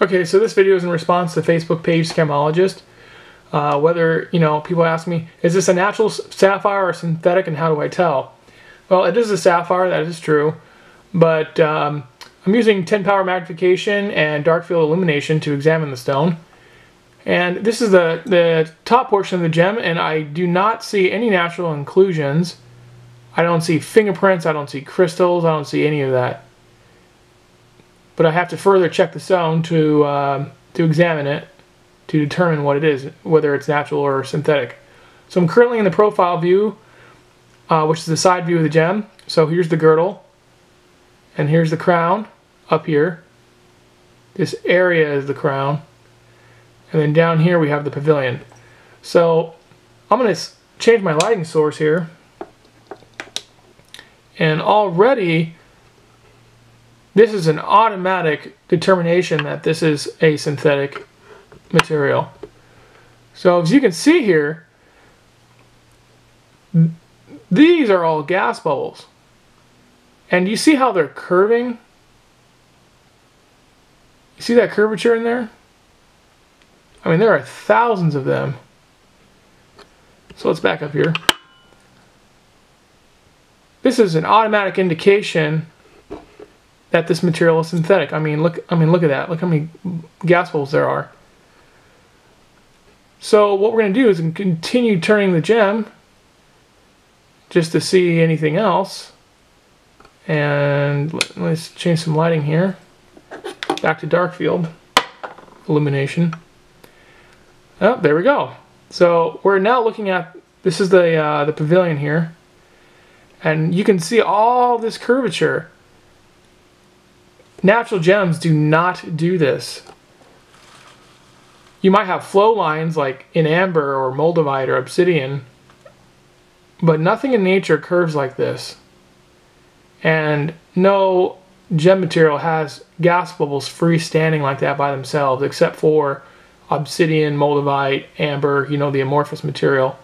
Okay, so this video is in response to Facebook page Schemologist. Whether, you know, people ask me, is this a natural sapphire or synthetic, and how do I tell? Well, it is a sapphire, that is true, but I'm using 10 power magnification and dark field illumination to examine the stone. And this is the top portion of the gem, and I do not see any natural inclusions. I don't see fingerprints, I don't see crystals, I don't see any of that. But I have to further check the stone to examine it, to determine what it is, whether it's natural or synthetic. So I'm currently in the profile view, which is the side view of the gem. So here's the girdle, and here's the crown up here. This area is the crown. And then down here we have the pavilion. So I'm going to change my lighting source here. And already this is an automatic determination that this is a synthetic material. So as you can see here, these are all gas bubbles. And you see how they're curving? You see that curvature in there? I mean, there are thousands of them. So let's back up here. This is an automatic indication that this material is synthetic. I mean, look at that. Look how many gas bubbles there are. So what we're going to do is continue turning the gem just to see anything else. And let's change some lighting here. Back to dark field illumination. Oh, there we go. So we're now looking at, this is the pavilion here, and you can see all this curvature. Natural gems do not do this. You might have flow lines like in amber or moldavite or obsidian, but nothing in nature curves like this. And no gem material has gas bubbles freestanding like that by themselves, except for obsidian, moldavite, amber, you know, the amorphous material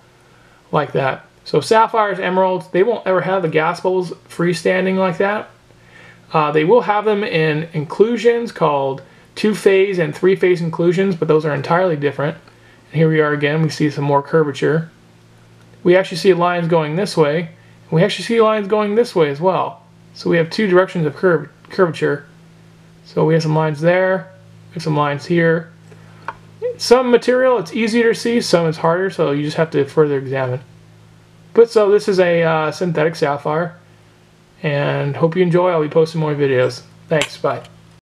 like that. So sapphires, emeralds, they won't ever have the gas bubbles freestanding like that. They will have them in inclusions called two-phase and three-phase inclusions, but those are entirely different. And here we are again, we see some more curvature. We actually see lines going this way, and we actually see lines going this way as well. So we have two directions of curvature. So we have some lines there, we have some lines here. Some material it's easier to see, some it's harder, so you just have to further examine. But so this is a synthetic sapphire, and hope you enjoy. I'll be posting more videos. Thanks, bye.